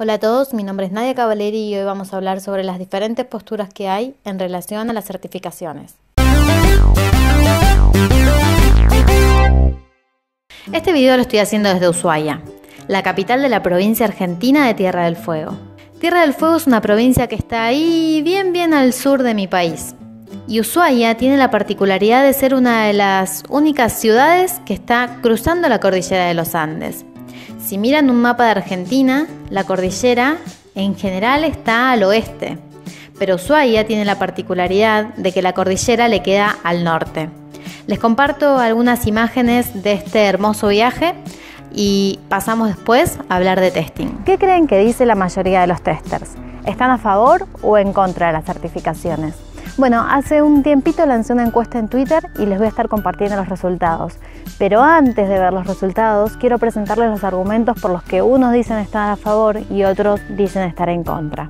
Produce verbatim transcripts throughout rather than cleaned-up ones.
Hola a todos, mi nombre es Nadia Cavalleri y hoy vamos a hablar sobre las diferentes posturas que hay en relación a las certificaciones. Este video lo estoy haciendo desde Ushuaia, la capital de la provincia argentina de Tierra del Fuego. Tierra del Fuego es una provincia que está ahí bien bien al sur de mi país. Y Ushuaia tiene la particularidad de ser una de las únicas ciudades que está cruzando la cordillera de los Andes. Si miran un mapa de Argentina, la cordillera en general está al oeste, pero Ushuaia tiene la particularidad de que la cordillera le queda al norte. Les comparto algunas imágenes de este hermoso viaje y pasamos después a hablar de testing. ¿Qué creen que dice la mayoría de los testers? ¿Están a favor o en contra de las certificaciones? Bueno, hace un tiempito lancé una encuesta en Twitter y les voy a estar compartiendo los resultados. Pero antes de ver los resultados, quiero presentarles los argumentos por los que unos dicen estar a favor y otros dicen estar en contra.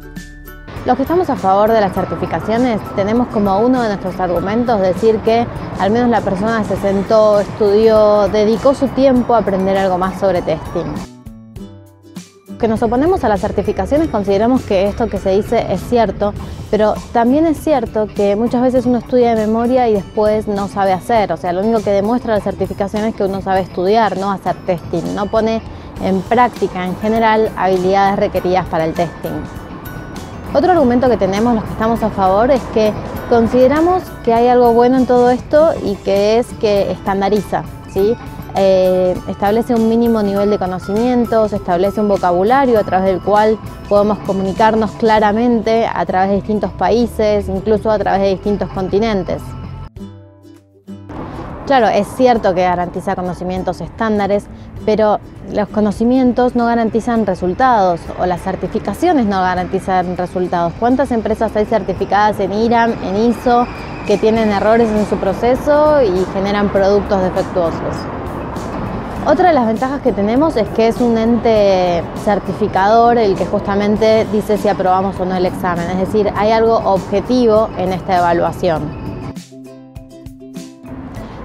Los que estamos a favor de las certificaciones tenemos como uno de nuestros argumentos decir que al menos la persona se sentó, estudió, dedicó su tiempo a aprender algo más sobre testing. Los que nos oponemos a las certificaciones consideramos que esto que se dice es cierto, pero también es cierto que muchas veces uno estudia de memoria y después no sabe hacer. O sea, lo único que demuestra la certificación es que uno sabe estudiar, no hacer testing, no pone en práctica en general habilidades requeridas para el testing. Otro argumento que tenemos los que estamos a favor es que consideramos que hay algo bueno en todo esto y que es que estandariza, ¿sí? Eh, establece un mínimo nivel de conocimientos, establece un vocabulario a través del cual podemos comunicarnos claramente a través de distintos países, incluso a través de distintos continentes. Claro, es cierto que garantiza conocimientos estándares, pero los conocimientos no garantizan resultados o las certificaciones no garantizan resultados. ¿Cuántas empresas hay certificadas en I RAM, en I S O, que tienen errores en su proceso y generan productos defectuosos? Otra de las ventajas que tenemos es que es un ente certificador el que justamente dice si aprobamos o no el examen, es decir, hay algo objetivo en esta evaluación.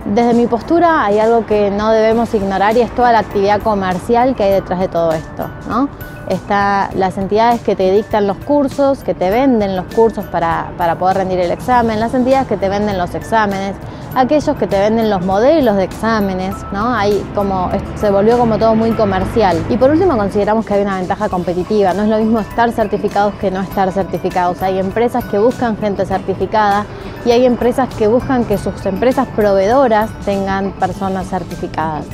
Desde mi postura hay algo que no debemos ignorar y es toda la actividad comercial que hay detrás de todo esto, ¿no? Están las entidades que te dictan los cursos, que te venden los cursos para, para poder rendir el examen, las entidades que te venden los exámenes, aquellos que te venden los modelos de exámenes, ¿no? Ahí como, se volvió como todo muy comercial. Y por último consideramos que hay una ventaja competitiva, no es lo mismo estar certificados que no estar certificados. Hay empresas que buscan gente certificada y hay empresas que buscan que sus empresas proveedoras tengan personas certificadas.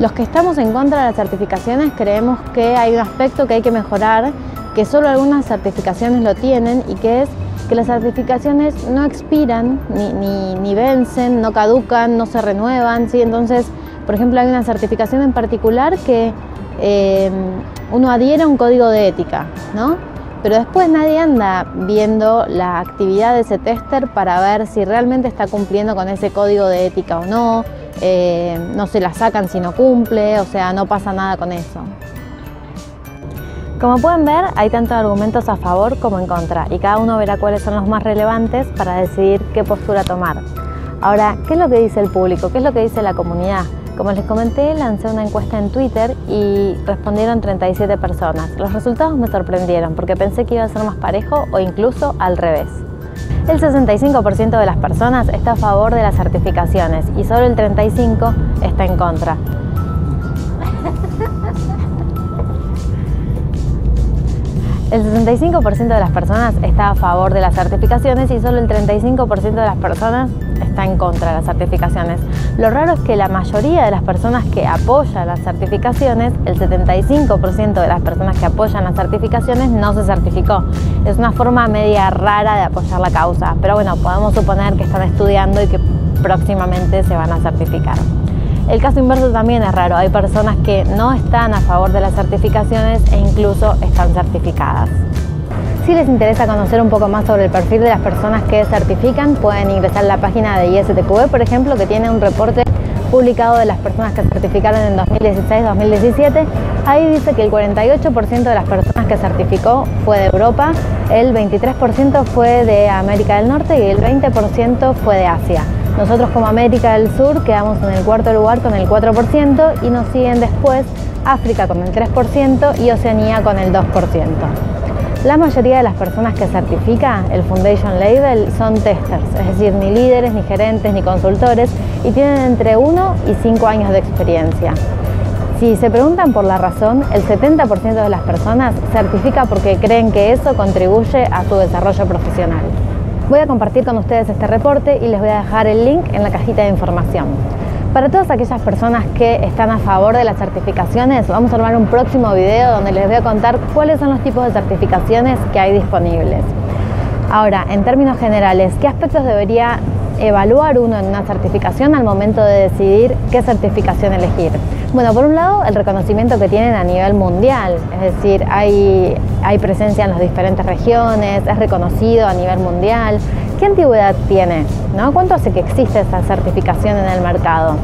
Los que estamos en contra de las certificaciones creemos que hay un aspecto que hay que mejorar, que solo algunas certificaciones lo tienen y que es que las certificaciones no expiran, ni, ni, ni vencen, no caducan, no se renuevan, ¿sí? Entonces, por ejemplo, hay una certificación en particular que eh, uno adhiere a un código de ética, ¿no? Pero después nadie anda viendo la actividad de ese tester para ver si realmente está cumpliendo con ese código de ética o no, eh, no se la sacan si no cumple, o sea, no pasa nada con eso. Como pueden ver, hay tantos argumentos a favor como en contra y cada uno verá cuáles son los más relevantes para decidir qué postura tomar. Ahora, ¿qué es lo que dice el público? ¿Qué es lo que dice la comunidad? Como les comenté, lancé una encuesta en Twitter y respondieron treinta y siete personas. Los resultados me sorprendieron porque pensé que iba a ser más parejo o incluso al revés. El sesenta y cinco por ciento de las personas está a favor de las certificaciones y solo el treinta y cinco por ciento está en contra. El sesenta y cinco por ciento de las personas está a favor de las certificaciones y solo el treinta y cinco por ciento de las personas está en contra de las certificaciones. Lo raro es que la mayoría de las personas que apoyan las certificaciones, el setenta y cinco por ciento de las personas que apoyan las certificaciones no se certificó. Es una forma media rara de apoyar la causa, pero bueno, podemos suponer que están estudiando y que próximamente se van a certificar. El caso inverso también es raro, hay personas que no están a favor de las certificaciones e incluso están certificadas. Si les interesa conocer un poco más sobre el perfil de las personas que certifican, pueden ingresar a la página de I S T Q B, por ejemplo, que tiene un reporte publicado de las personas que certificaron en dos mil dieciséis dos mil diecisiete. Ahí dice que el cuarenta y ocho por ciento de las personas que certificó fue de Europa, el veintitrés por ciento fue de América del Norte y el veinte por ciento fue de Asia. Nosotros como América del Sur quedamos en el cuarto lugar con el cuatro por ciento y nos siguen después África con el tres por ciento y Oceanía con el dos por ciento. La mayoría de las personas que certifica el Foundation Label son testers, es decir, ni líderes, ni gerentes, ni consultores, y tienen entre uno y cinco años de experiencia. Si se preguntan por la razón, el setenta por ciento de las personas certifica porque creen que eso contribuye a su desarrollo profesional. Voy a compartir con ustedes este reporte y les voy a dejar el link en la cajita de información. Para todas aquellas personas que están a favor de las certificaciones, vamos a armar un próximo video donde les voy a contar cuáles son los tipos de certificaciones que hay disponibles. Ahora, en términos generales, ¿qué aspectos debería evaluar uno en una certificación al momento de decidir qué certificación elegir? Bueno, por un lado, el reconocimiento que tienen a nivel mundial, es decir, hay, hay presencia en las diferentes regiones, es reconocido a nivel mundial. ¿Qué antigüedad tiene? ¿No? ¿Cuánto hace que existe esa certificación en el mercado?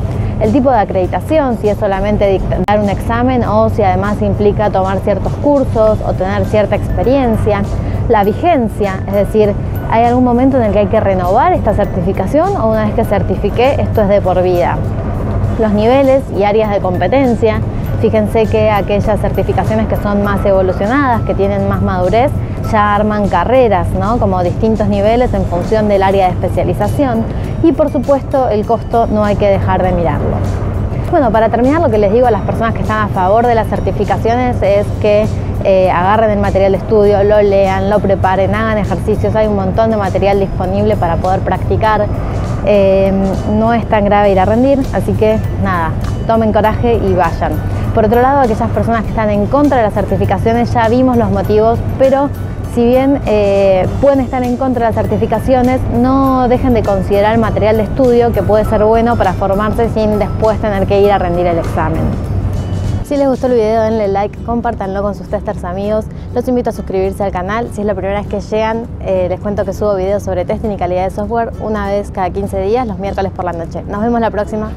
El tipo de acreditación, si es solamente dar un examen o si además implica tomar ciertos cursos o tener cierta experiencia. La vigencia, es decir, ¿hay algún momento en el que hay que renovar esta certificación o una vez que certifiqué esto es de por vida? Los niveles y áreas de competencia. Fíjense que aquellas certificaciones que son más evolucionadas, que tienen más madurez, ya arman carreras, ¿no? Como distintos niveles en función del área de especialización. Y por supuesto, el costo no hay que dejar de mirarlo. Bueno, para terminar, lo que les digo a las personas que están a favor de las certificaciones es que eh, agarren el material de estudio, lo lean, lo preparen, hagan ejercicios. Hay un montón de material disponible para poder practicar. Eh, no es tan grave ir a rendir, así que nada, tomen coraje y vayan. Por otro lado, aquellas personas que están en contra de las certificaciones, ya vimos los motivos, pero si bien eh, pueden estar en contra de las certificaciones, no dejen de considerar el material de estudio que puede ser bueno para formarse sin después tener que ir a rendir el examen. Si les gustó el video, denle like, compártanlo con sus testers amigos. Los invito a suscribirse al canal. Si es la primera vez que llegan, eh, les cuento que subo videos sobre testing y calidad de software una vez cada quince días, los miércoles por la noche. Nos vemos la próxima.